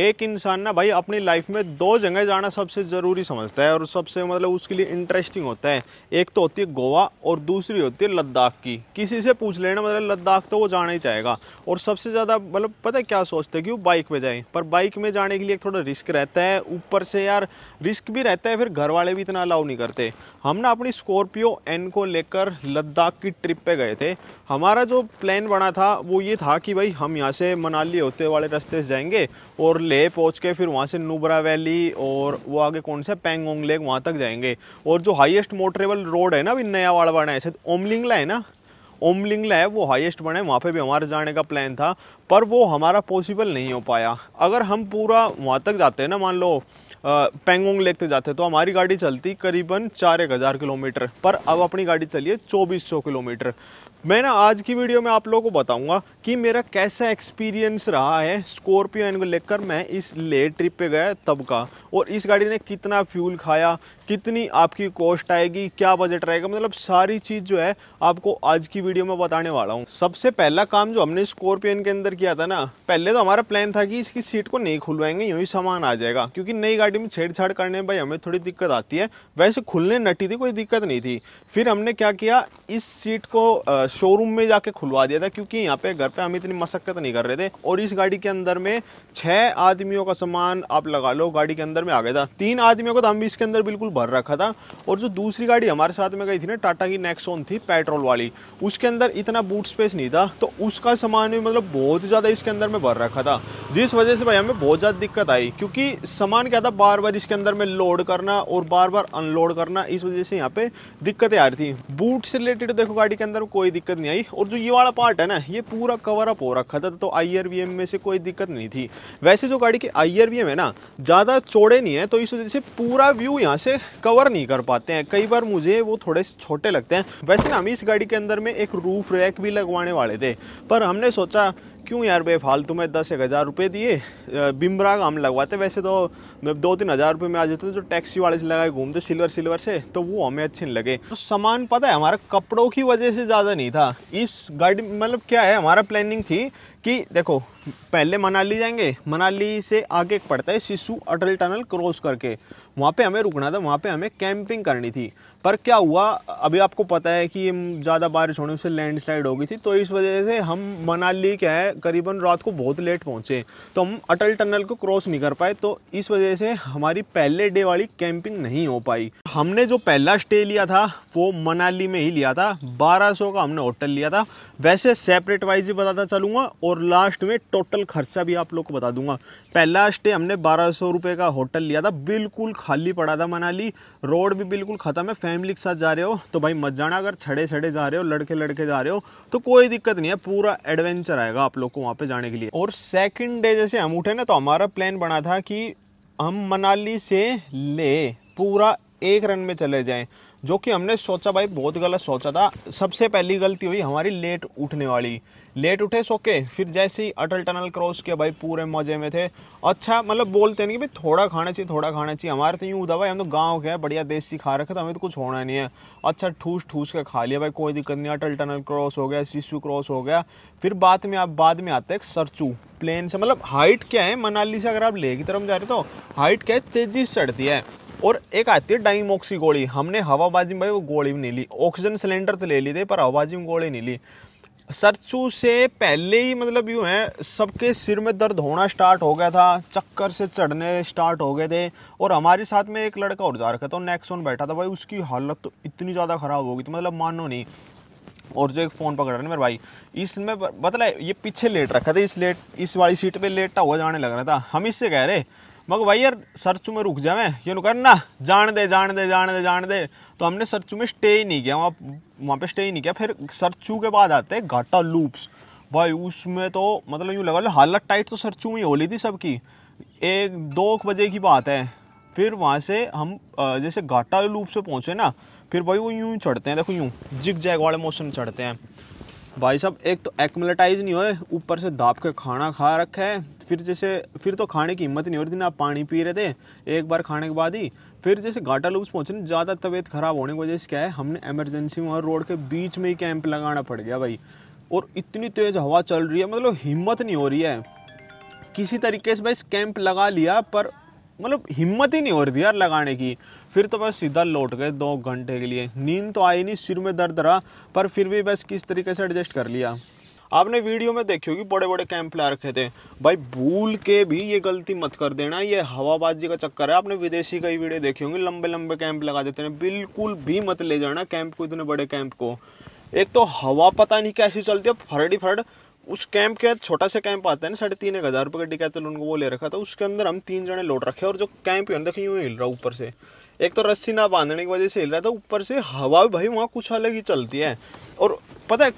एक इंसान ना भाई अपनी लाइफ में दो जगह जाना सबसे ज़रूरी समझता है और सबसे मतलब उसके लिए इंटरेस्टिंग होता है। एक तो होती है गोवा और दूसरी होती है लद्दाख की। किसी से पूछ लेना मतलब लद्दाख तो वो जाना ही चाहेगा। और सबसे ज़्यादा मतलब पता है क्या सोचते हैं कि वो बाइक पे जाएँ, पर बाइक में जाने के लिए थोड़ा रिस्क रहता है, ऊपर से यार रिस्क भी रहता है, फिर घर वाले भी इतना अलाउ नहीं करते। हम ना अपनी स्कॉर्पियो एन को लेकर लद्दाख की ट्रिप पर गए थे। हमारा जो प्लान बना था वो ये था कि भाई हम यहाँ से मनाली होते वाले रास्ते से जाएंगे और लेह पहुंच के फिर वहाँ से नुब्रा वैली और वो आगे कौन सा पैंगोंग लेक वहाँ तक जाएंगे। और जो हाईएस्ट मोटरेबल रोड है ना अभी नया वाला बना है, ओमलिंगला है ना, ओमलिंगला है, वो हाईएस्ट बना है, वहाँ पे भी हमारे जाने का प्लान था पर वो हमारा पॉसिबल नहीं हो पाया। अगर हम पूरा वहाँ तक जाते हैं ना, मान लो पैंगोंग लेक तक जाते तो हमारी गाड़ी चलती करीबन 4,000 किलोमीटर, पर अब अपनी गाड़ी चली है 2,400 किलोमीटर। मैं ना आज की वीडियो में आप लोगों को बताऊंगा कि मेरा कैसा एक्सपीरियंस रहा है स्कॉर्पियो एन को लेकर, मैं इस लेह ट्रिप पे गया तब का, और इस गाड़ी ने कितना फ्यूल खाया, कितनी आपकी कॉस्ट आएगी, क्या बजट रहेगा, मतलब सारी चीज़ जो है आपको आज की वीडियो में बताने वाला हूँ। सबसे पहला काम जो हमने स्कॉर्पियो एन के अंदर किया था ना, पहले तो हमारा प्लान था कि इसकी सीट को नहीं खुलवाएंगे, यूँ ही सामान आ जाएगा, क्योंकि नई गाड़ी में छेड़छाड़ करने में भाई हमें थोड़ी दिक्कत आती है। वैसे खुलने नटी थी, कोई दिक्कत नहीं थी। फिर हमने क्या किया, इस सीट को शोरूम में जाके खुलवा दिया था, क्योंकि यहाँ पे घर पे हम इतनी मशक्कत नहीं कर रहे थे। और इस गाड़ी के अंदर में 6 आदमियों का सामान आप लगा लो गाड़ी के अंदर में आ गया था। 3 आदमियों को तो हम भी इसके अंदर बिल्कुल भर रखा था। और जो दूसरी गाड़ी हमारे साथ में गई थी ना, टाटा की नेक्सॉन थी पेट्रोल वाली, उसके अंदर इतना बूट स्पेस नहीं था, तो उसका सामान भी मतलब बहुत ज़्यादा इसके अंदर में भर रखा था, जिस वजह से भाई हमें बहुत ज़्यादा दिक्कत आई, क्योंकि सामान क्या था बार बार इसके अंदर में लोड करना और बार बार अनलोड करना, इस वजह से यहाँ पे दिक्कतें आ रही थी। बूट से रिलेटेड देखो गाड़ी के अंदर कोई दिक्कत नहीं आई, और जो ये वाला पार्ट है ना ये पूरा कवर अप हो रखा था, तो IRVM में से कोई दिक्कत नहीं थी। वैसे जो गाड़ी के IRVM है ना ज़्यादा चौड़े नहीं है, तो इस वजह से पूरा व्यू यहाँ से कवर नहीं कर पाते हैं, कई बार मुझे वो थोड़े से छोटे लगते हैं। वैसे ना हम इस गाड़ी के अंदर में एक रूफ रैक भी लगवाने वाले थे, पर हमने सोचा क्यों यार बेफाल तुम्हें 10,000 रुपये दिए, बिमराग हम लगवाते, वैसे तो 2-3 हज़ार रुपये में आ जाते थे, जो टैक्सी वाले से लगाए घूमते सिल्वर से, तो वो हमें अच्छे नहीं लगे। तो सामान पता है हमारा कपड़ों की वजह से ज़्यादा नहीं था इस गाड़ी, मतलब क्या है हमारा प्लानिंग थी कि देखो पहले मनाली जाएंगे, मनाली से आगे पड़ता है सिसु अटल टनल क्रॉस करके, वहाँ पे हमें रुकना था, वहाँ पे हमें कैंपिंग करनी थी। पर क्या हुआ, अभी आपको पता है कि ज़्यादा बारिश होने से लैंडस्लाइड हो गई थी, तो इस वजह से हम मनाली क्या है करीबन रात को बहुत लेट पहुँचे, तो हम अटल टनल को क्रॉस नहीं कर पाए, तो इस वजह से हमारी पहले डे वाली कैंपिंग नहीं हो पाई। हमने जो पहला स्टे लिया था वो मनाली में ही लिया था, 1200 का हमने होटल लिया था। वैसे सेपरेट वाइज भी बताता चलूँगा और लास्ट में टोटल खर्चा भी आप लोग को बता दूंगा। पहला स्टे हमने 1200 रुपये का होटल लिया था, बिल्कुल खाली पड़ा था मनाली, रोड भी बिल्कुल ख़त्म है। फैमिली के साथ जा रहे हो तो भाई मत जाना, अगर छड़े छड़े जा रहे हो, लड़के लड़के जा रहे हो तो कोई दिक्कत नहीं है, पूरा एडवेंचर आएगा आप लोग को वहाँ पे जाने के लिए। और सेकेंड डे जैसे हम उठे ना, तो हमारा प्लान बना था कि हम मनाली से ले पूरा एक रन में चले जाएँ, जो कि हमने सोचा भाई बहुत गलत सोचा था। सबसे पहली गलती हुई हमारी लेट उठने वाली, लेट उठे सो के, फिर जैसे ही अटल टनल क्रॉस किया भाई पूरे मज़े में थे। अच्छा मतलब बोलते नहीं कि भाई थोड़ा खाना चाहिए, थोड़ा खाना चाहिए, हमारे तो यूँ था भाई हम तो गाँव के हैं, बढ़िया देसी खा रखे तो हमें तो कुछ होना नहीं है। अच्छा ठूस ठूस के खा लिया भाई, कोई दिक्कत नहीं, अटल टनल क्रॉस हो गया, सिसु क्रॉस हो गया। फिर बाद में आता है सरचू, प्लेन से मतलब हाइट क्या है मनाली से अगर आप लेह की तरफ जा रहे हो तो हाइट क्या है तेज़ी से चढ़ती है। और एक आती है डाइमोक्सी गोली, हमने हवाबाजी में भाई वो गोली भी नहीं ली, ऑक्सीजन सिलेंडर तो ले ली थे पर हवाबाजी में गोली नहीं ली। सरचू से पहले ही मतलब यूँ है सबके सिर में दर्द होना स्टार्ट हो गया था, चक्कर से चढ़ने स्टार्ट हो गए थे। और हमारे साथ में एक लड़का और जा रखा था, नेक्सॉन बैठा था, भाई उसकी हालत तो इतनी ज़्यादा ख़राब हो गई थी मतलब मानो नहीं। और जो एक फ़ोन पकड़ रहा है मेरे भाई, इसमें मतलब ये पीछे लेट रखा था, इस वाली सीट पर लेटा हुआ जाने लग रहा था। हम इससे कह रहे मगर भाई यार सरचू में रुक जाए, ये नु करना जान दे। तो हमने सरचू में स्टे ही नहीं किया, वहाँ पे स्टे ही नहीं किया। फिर सरचू के बाद आते हैं घाटा लूप्स, भाई उसमें तो मतलब यूँ लगा लो हालत टाइट तो सरचू में ही हो ली थी सबकी, 1-2 बजे की बात है। फिर वहाँ से हम जैसे घाटा लूप से पहुँचे ना, फिर भाई वो यूँ चढ़ते हैं, देखो यूँ जिग जैग वाले मौसम चढ़ते हैं भाई साहब, एक तो एक्मलेटाइज नहीं होए, ऊपर से दाब के खाना खा रखा है। फिर तो खाने की हिम्मत नहीं हो रही थी ना, पानी पी रहे थे एक बार खाने के बाद ही। फिर जैसे घाटा लूप्स पहुँचने ज़्यादा तबीयत ख़राब होने की वजह से क्या है हमने एमरजेंसी में वहाँ रोड के बीच में ही कैंप लगाना पड़ गया भाई। और इतनी तेज़ हवा चल रही है मतलब हिम्मत नहीं हो रही है किसी तरीके से बस कैंप लगा लिया, पर मतलब हिम्मत ही नहीं हो रही थी यार लगाने की। फिर तो बस सीधा लौट गए 2 घंटे के लिए। नींद तो आई नहीं, सिर में दर्द रहा, पर फिर भी बस किस तरीके से एडजस्ट कर लिया। आपने वीडियो में देखी होगी बड़े बड़े कैंप ला रखे थे। भाई भूल के भी ये गलती मत कर देना, ये हवाबाजी का चक्कर है। आपने विदेशी कई वीडियो देखी होंगी, लंबे लंबे कैंप लगा देते हैं। बिल्कुल भी मत ले जाना कैंप को, इतने बड़े कैंप को। एक तो हवा पता नहीं कैसी चलती है, फरड़ी फरड़। उस कैंप के छोटा सा कैंप आता है ना, 3,500 रुपये का डिकैथलॉन उनको वो ले रखा था, उसके अंदर हम 3 जने लौट रखे। और जो कैंप है देखिए यूँ हिल रहा ऊपर से, एक तो रस्सी ना बांधने की वजह से हिल रहा था, ऊपर से हवा भी भाई वहाँ कुछ अलग ही चलती है। और पता है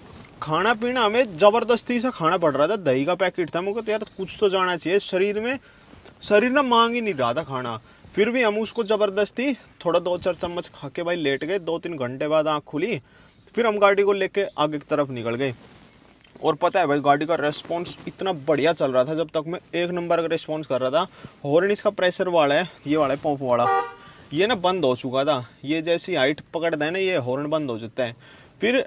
खाना पीना हमें ज़बरदस्ती से खाना पड़ रहा था, दही का पैकेट था। मुझे कहते यार कुछ तो जाना चाहिए, शरीर में शरीर ना मांग ही नहीं रहा था खाना। फिर भी हम उसको ज़बरदस्ती थोड़ा 2-4 चम्मच खा के भाई लेट गए। 2-3 घंटे बाद आँख खुली, फिर हम गाड़ी को लेके आगे की तरफ निकल गए। और पता है भाई गाड़ी का रेस्पॉन्स इतना बढ़िया चल रहा था, जब तक मैं 1 नंबर का रेस्पॉन्स कर रहा था। हॉर्न इसका प्रेशर वाला है, ये वाला है पंप वाला, ये ना बंद हो चुका था। ये जैसी हाइट पकड़ता है ना ये हॉर्न बंद हो जाता है। फिर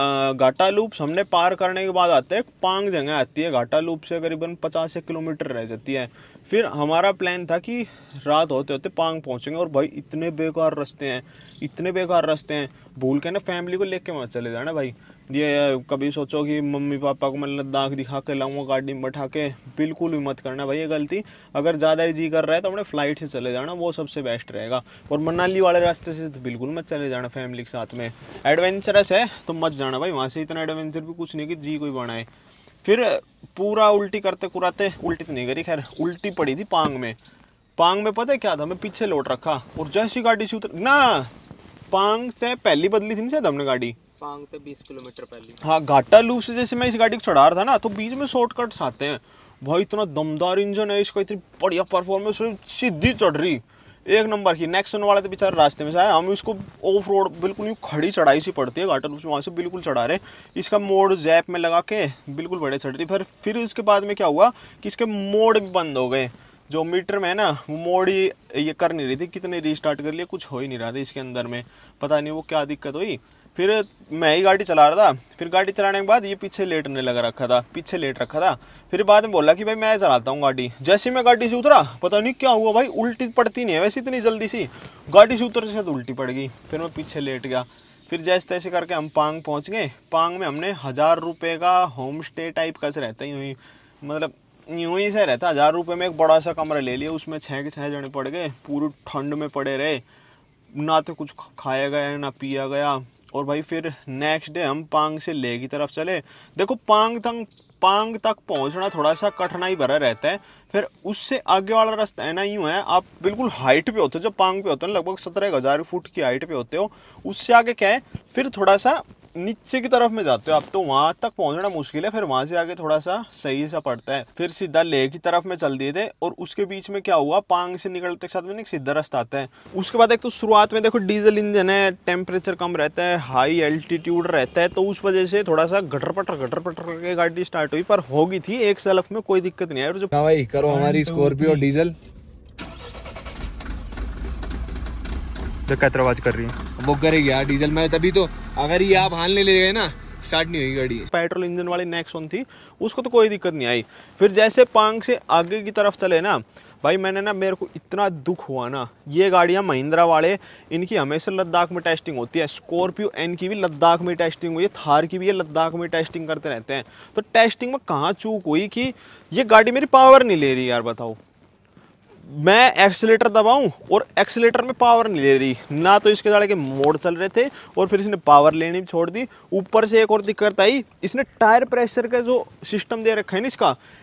घाटा लूप्स हमने पार करने के बाद आते हैं, पांग जगह आती है। घाटा लूप से करीबन 50 किलोमीटर रह जाती है। फिर हमारा प्लान था कि रात होते होते पांग पहुंचेंगे, और भाई इतने बेकार रास्ते हैं, इतने बेकार रास्ते हैं। भूल के ना फैमिली को लेके मत चले जाना भाई। ये कभी सोचो कि मम्मी पापा को मैं लद्दाख दिखा के लाऊंगा गाड़ी में बैठा के, बिल्कुल भी मत करना भाई ये गलती। अगर ज़्यादा ही जी कर रहा है तो अपने फ़्लाइट से चले जाना, वो सबसे बेस्ट रहेगा। और मनाली वाले रास्ते से तो बिल्कुल मत चले जाना फैमिली के साथ में। एडवेंचरस है तो मत जाना भाई वहाँ से, इतना एडवेंचर भी कुछ नहीं कि जी कोई बनाए। फिर पूरा उल्टी करते कुराते, उल्टी तो नहीं करी खैर, उल्टी पड़ी थी पांग में। पांग में पता है क्या था, मैं पीछे लौट रखा और जैसी गाड़ी से उतर ना, पांग से पहली बदली थी ना शायद हमने गाड़ी, पांग से 20 किलोमीटर पहले। हाँ, घाटा लूप से जैसे मैं इस गाड़ी को चढ़ा रहा था ना, तो बीच में शॉर्टकट्स आते हैं। भाई इतना दमदार इंजन है इसका, इतनी बढ़िया परफॉर्मेंस, सीधी चढ़ रही 1 नंबर की। नेक्सन वाला तो बेचारा रास्ते में से आया, हम इसको ऑफ रोड बिल्कुल यूँ खड़ी चढ़ाई सी पड़ती है घाटा लूप से, वहाँ से बिल्कुल चढ़ा रहे। इसका मोड़ जैप में लगा के बिल्कुल बड़े चढ़ रही। फिर इसके बाद में क्या हुआ कि इसके मोड़ भी बंद हो गए, जो मीटर में है ना वो मोड़ ही ये कर नहीं रही थी। कितने रीस्टार्ट कर लिए, कुछ हो ही नहीं रहा था इसके अंदर में, पता नहीं वो क्या दिक्कत हुई। फिर मैं ही गाड़ी चला रहा था, फिर गाड़ी चलाने के बाद ये पीछे लेटने लगा रखा था, पीछे लेट रखा था। फिर बाद में बोला कि भाई मैं चलाता हूँ गाड़ी। जैसे मैं गाड़ी से उतरा, पता नहीं क्या हुआ भाई, उल्टी पड़ती नहीं है वैसे इतनी जल्दी सी, गाड़ी से उतर से उल्टी पड़ गई। फिर मैं पीछे लेट गया। फिर जैसे तैसे करके हम पांग पहुँच गए। पांग में हमने 1000 रुपये का होम स्टे टाइप का से रहता है, मतलब यूँ ही से रहता। 1000 रुपये में एक बड़ा सा कमरा ले लिया, उसमें 6 के 6 जने पड़ गए। पूरी ठंड में पड़े रहे, ना तो कुछ खाया गया ना पिया गया। और भाई फिर नेक्स्ट डे हम पांग से लेह की तरफ चले। देखो पांग तक पहुंचना थोड़ा सा कठिनाई भरा रहता है। फिर उससे आगे वाला रास्ता है ना यूँ है, आप बिल्कुल हाइट पे होते हो, जब पांग पे होते हो लगभग 17,000 फुट की हाइट पे होते हो। उससे आगे क्या है, फिर थोड़ा सा नीचे की तरफ में जाते हो आप, तो वहाँ तक पहुँचना मुश्किल है। फिर वहाँ से आगे थोड़ा सा सही सा पड़ता है। फिर सीधा लेह की तरफ में चल दिए थे। और उसके बीच में क्या हुआ, पांग से निकलते के साथ में एक सीधा रास्ता आता है। उसके बाद एक तो शुरुआत में देखो डीजल इंजन है, टेम्परेचर कम रहता है, हाई एल्टीट्यूड रहता है, तो उस वजह से थोड़ा सा गटर पटर करके गाड़ी स्टार्ट हुई, पर होगी थी एक सेल्फ में, कोई दिक्कत नहीं आई। और जो भाई करो हमारी स्कॉर्पियो डीजल जो कैतराबाज कर रही है वो करेगी यार डीजल में, तभी तो। अगर ये आप हाल नहीं ले गए ना, स्टार्ट नहीं हुई गाड़ी। पेट्रोल इंजन वाली नेक्सॉन थी, उसको तो कोई दिक्कत नहीं आई। फिर जैसे पांग से आगे की तरफ चले ना भाई, मैंने ना मेरे को इतना दुख हुआ ना, ये गाड़ियाँ महिंद्रा वाले, इनकी हमेशा लद्दाख में टेस्टिंग होती है। स्कॉर्पियो एन की भी लद्दाख में टेस्टिंग हुई है, थार की भी ये लद्दाख में टेस्टिंग करते रहते हैं। तो टेस्टिंग में कहाँ चूक हुई कि ये गाड़ी मेरी पावर नहीं ले रही यार, बताओ। मैं एक्सीलेटर दबाऊं और एक्सीलेटर में पावर नहीं ले रही ना, तो इसके साले के मोड़ चल रहे थे और फिर इसने पावर लेनी छोड़ दी। ऊपर से एक और दिक्कत आई, इसने टायर प्रेशर का जो सिस्टम दे रखा है ना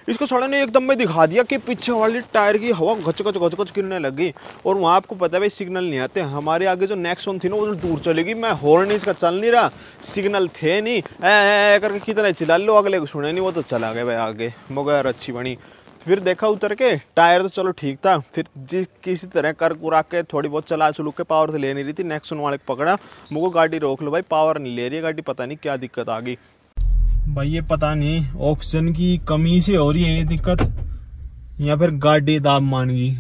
इसको साले ने एकदम में दिखा दिया कि पीछे वाली टायर की हवा घच घच गिरने लग गई। और वहाँ आपको पता है भाई सिग्नल नहीं आते। हमारे आगे जो नेक्सॉन थी ना वो दूर चली गई, मैं हॉर्न इसका चल नहीं रहा, सिग्नल थे नहीं, ऐ करके कितना चिल्ला लो, अगले को सुने नहीं, वो तो चला गया भाई आगे। मगर अच्छी बनी। फिर देखा उतर के टायर तो चलो ठीक था, फिर जिस किसी तरह कर कुरा के थोड़ी बहुत चला चलू के पावर तो ले नहीं रही थी। नेक्सन वाले पकड़ा मुझको, गाड़ी रोक लो भाई, पावर नहीं ले रही है गाड़ी, पता नहीं क्या दिक्कत आ गई भाई। ये पता नहीं ऑक्सीजन की कमी से हो रही है ये दिक्कत, या फिर गाड़ी दाब मान गई।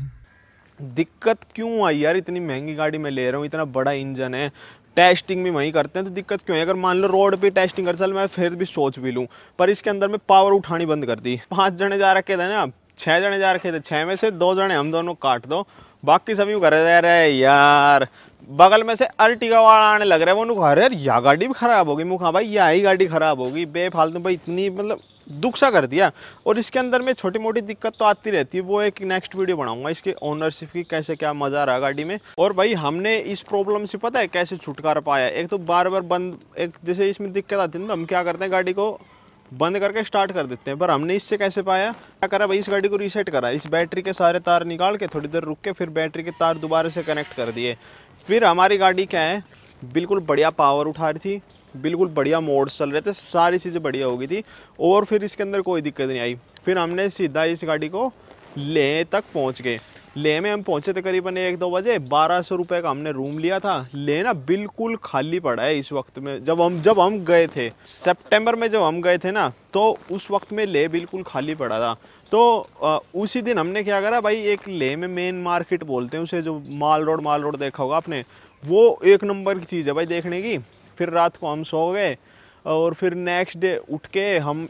दिक्कत क्यों आई यार, इतनी महंगी गाड़ी मैं ले रहा हूँ, इतना बड़ा इंजन है, टेस्टिंग भी वहीं करते हैं, तो दिक्कत क्यों है। अगर मान लो रोड पे टेस्टिंग कर चल मैं फिर भी सोच भी लूँ, पर इसके अंदर में पावर उठानी बंद कर दी। 5 जने जा रखे थे ना, छः जने जा रखे थे, छः में से दो जने हम दोनों काट दो, बाकी सभी घर रह रहे हैं यार। बगल में से अर्टिगा वाला आने लग रहा है, वो नुक यार यह गाड़ी भी खराब होगी, मुखा भाई यही गाड़ी खराब होगी, बेफालतू भाई इतनी मतलब दुख सा कर दिया। और इसके अंदर में छोटी मोटी दिक्कत तो आती रहती है, वो एक नेक्स्ट वीडियो बनाऊंगा इसके ओनरशिप की, कैसे क्या मज़ा रहा गाड़ी में। और भाई हमने इस प्रॉब्लम से पता है कैसे छुटकारा पाया, एक तो बार बार बंद, एक जैसे इसमें दिक्कत आती है तो हम क्या करते हैं गाड़ी को बंद करके स्टार्ट कर देते हैं, पर हमने इससे कैसे पाया, क्या करा भाई इस गाड़ी को रीसेट करा, इस बैटरी के सारे तार निकाल के थोड़ी देर रुक के फिर बैटरी के तार दोबारा से कनेक्ट कर दिए। फिर हमारी गाड़ी क्या है बिल्कुल बढ़िया पावर उठा रही थी, बिल्कुल बढ़िया मोड्स चल रहे थे, सारी चीज़ें बढ़िया हो गई थी और फिर इसके अंदर कोई दिक्कत नहीं आई। फिर हमने सीधा इस गाड़ी को लेह तक पहुंच गए। लेह में हम पहुंचे थे करीबन 1-2 बजे, 1200 रुपये का हमने रूम लिया था। लेह ना बिल्कुल खाली पड़ा है इस वक्त में, जब हम गए थे सितंबर में, जब हम गए थे ना तो उस वक्त में लेह बिल्कुल खाली पड़ा था। तो उसी दिन हमने क्या करा भाई, एक लेह में मेन मार्केट बोलते हैं उसे, जो माल रोड देखा होगा आपने, वो एक नंबर की चीज़ है भाई देखने की। फिर रात को हम सो गए और फिर नेक्स्ट डे उठ के हम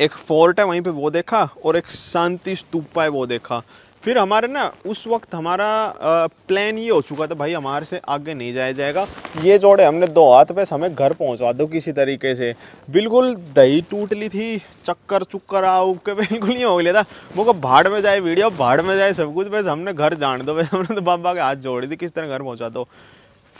एक फोर्ट है वहीं पे वो देखा, और एक शांति स्तूपा है वो देखा। फिर हमारे ना उस वक्त हमारा प्लान ये हो चुका था भाई हमारे से आगे नहीं जाया जाएगा, ये जोड़े हमने 2 हाथ पे हमें घर पहुंचा दो किसी तरीके से, बिल्कुल दही टूट ली थी, चक्कर आओ के बिल्कुल ही हो गया था। वो को भाड़ में जाए वीडियो, भाड़ में जाए सब कुछ, बस हमने घर जान दो, बस हमने तो बाबा के हाथ जोड़ी थी किस तरह घर पहुँचा दो।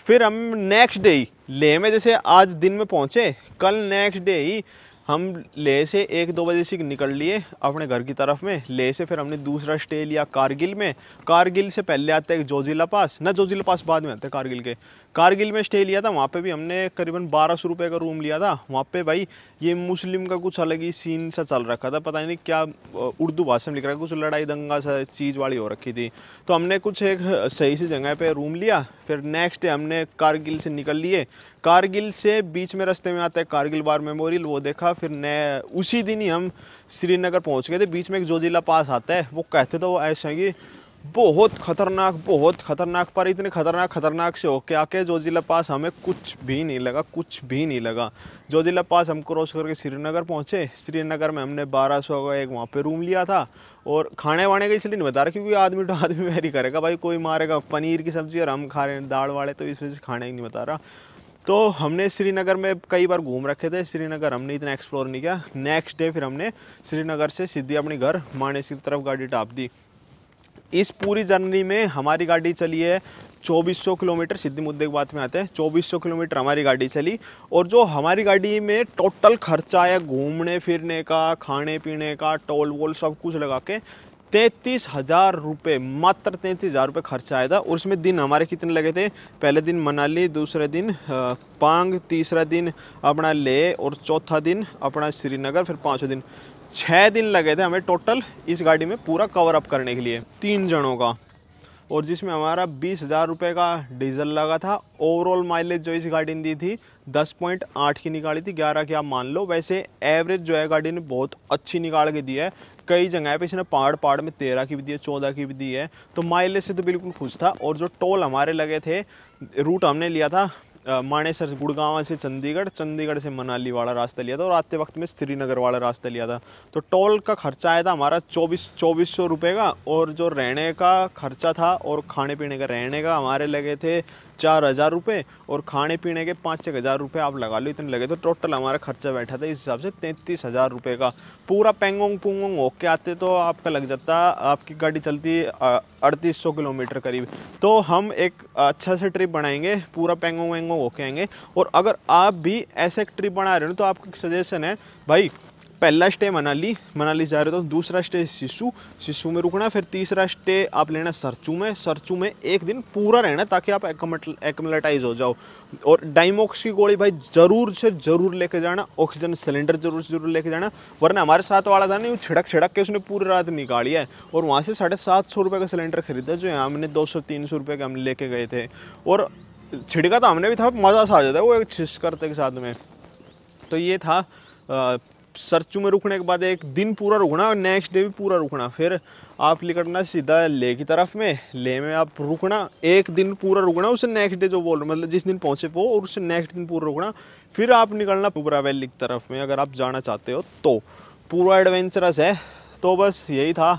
फिर हम नेक्स्ट डे ही लेह में, जैसे आज दिन में पहुँचे, कल नेक्स्ट डे ही हम लेह से 1-2 बजे से निकल लिए अपने घर की तरफ में। लेह से फिर हमने दूसरा स्टे लिया कारगिल में। कारगिल से पहले आता है जोजिला पास, ना जोजिला पास बाद में आता है कारगिल के। कारगिल में स्टे लिया था, वहाँ पे भी हमने करीबन 1200 रुपये का रूम लिया था। वहाँ पे भाई ये मुस्लिम का कुछ अलग ही सीन सा चल रखा था, पता नहीं क्या उर्दू भाषा में लिख रहा है, कुछ लड़ाई दंगा सा चीज़ वाली हो रखी थी। तो हमने कुछ एक सही सी जगह पे रूम लिया। फिर नेक्स्ट डे हमने कारगिल से निकल लिए। कारगिल से बीच में रास्ते में आता है कारगिल वार मेमोरियल, वो देखा। फिर उसी दिन ही हम श्रीनगर पहुँच गए थे। बीच में एक जोजिला पास आता है, वो कहते थे वो ऐसा कि बहुत खतरनाक, पर इतने खतरनाक से होके आके जोजिला पास हमें कुछ भी नहीं लगा। जोजिला पास हम क्रॉस करके श्रीनगर पहुँचे। श्रीनगर में हमने 1200 का एक वहाँ पे रूम लिया था। और खाने वाने का इसलिए नहीं बता रहा क्योंकि आदमी तो आदमी वैरी करेगा भाई, कोई मारेगा पनीर की सब्ज़ी और हम खा रहे हैं दाल वाले, तो इस वजह से खाने ही नहीं बता रहा। तो हमने श्रीनगर में कई बार घूम रखे थे, श्रीनगर हमने इतना एक्सप्लोर नहीं किया। नेक्स्ट डे फिर हमने श्रीनगर से सीधे अपने घर मानेस की तरफ गाड़ी टाप दी। इस पूरी जर्नी में हमारी गाड़ी चली है 2400 किलोमीटर। सीधे मुद्दे की बात में आते हैं, 2400 किलोमीटर हमारी गाड़ी चली। और जो हमारी गाड़ी में टोटल खर्चा आया घूमने फिरने का, खाने पीने का, टोल वोल सब कुछ लगा के 33,000 रुपये, मात्र 33,000 रुपये खर्चा आया था। और उसमें दिन हमारे कितने लगे थे, पहले दिन मनाली, दूसरे दिन पांग, तीसरा दिन अपना लेह और चौथा दिन अपना श्रीनगर, फिर पाँचवा दिन, 6 दिन लगे थे हमें टोटल इस गाड़ी में पूरा कवर अप करने के लिए 3 जनों का। और जिसमें हमारा 20,000 रुपये का डीजल लगा था। ओवरऑल माइलेज जो इस गाड़ी ने दी थी 10.8 की निकाली थी, 11 की आप मान लो। वैसे एवरेज जो है गाड़ी ने बहुत अच्छी निकाल के दी है, कई जगह पे इसने पहाड़ में 13 की भी दी है, 14 की भी दी है, तो माइलेज से तो बिल्कुल खुश था। और जो टोल हमारे लगे थे, रूट हमने लिया था मानेसर गुड़गांव से चंडीगढ़, चंडीगढ़ से मनाली वाला रास्ता लिया था और आते वक्त में श्रीनगर वाला रास्ता लिया था। तो टोल का खर्चा आया था हमारा 2400 रुपये का। और जो रहने का खर्चा था और खाने पीने का, रहने का हमारे लगे थे 4000 रुपये और खाने पीने के 5-6 हज़ार रुपये आप लगा लो, इतने लगे। तो टोटल हमारा खर्चा बैठा था इस हिसाब से 33,000 रुपये का। पूरा पेंगोंग होके आते तो आपका लग जाता, आपकी गाड़ी चलती 3800 किलोमीटर करीब। तो हम एक अच्छा से ट्रिप बनाएंगे, पूरा पेंगोंग वेंगोंग होके आएंगे। और अगर आप भी ऐसे ट्रिप बना रहे हो तो आपका सजेशन है भाई, पहला स्टे मनाली, मनाली जा रहे हो तो दूसरा स्टे सिसु, सिसु में रुकना, फिर तीसरा स्टे आप लेना सरचू में, सरचू में एक दिन पूरा रहना ताकि आप एक्मलेटाइज हो जाओ। और डाइमोक्स की गोली भाई ज़रूर से ज़रूर लेके जाना, ऑक्सीजन सिलेंडर ज़रूर से ज़रूर लेके जाना, वरना हमारे साथ वाला था नहीं, वो छिड़क के उसने पूरी रात निकाली है। और वहाँ से 750 रुपये का सिलेंडर खरीदा जो हमने 200-300 रुपये का हम लेके गए थे। और छिड़का तो हमने भी था, मज़ा सा आ जाता है वो एक छिस करते के साथ में। तो ये था सरचू में रुकने के बाद एक दिन पूरा रुकना और नेक्स्ट डे भी पूरा रुकना। फिर आप निकलना सीधा लेह की तरफ में, लेह में आप रुकना, एक दिन पूरा रुकना, उससे नेक्स्ट डे जो बोल मतलब जिस दिन पहुँचे वो, और उससे नेक्स्ट दिन पूरा रुकना। फिर आप निकलना पूरा वैली की तरफ में अगर आप जाना चाहते हो तो। पूरा एडवेंचरस है तो बस यही था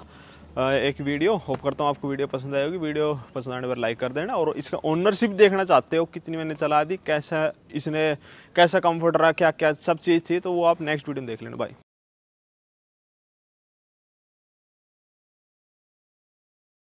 एक वीडियो। होप करता हूँ आपको वीडियो पसंद आई होगी। वीडियो पसंद आने पर लाइक कर देना, और इसका ओनरशिप देखना चाहते हो कितनी मैंने चला दी, कैसा इसने, कैसा कंफर्ट रहा, क्या क्या सब चीज़ थी, तो वो आप नेक्स्ट वीडियो में देख लेना। बाय।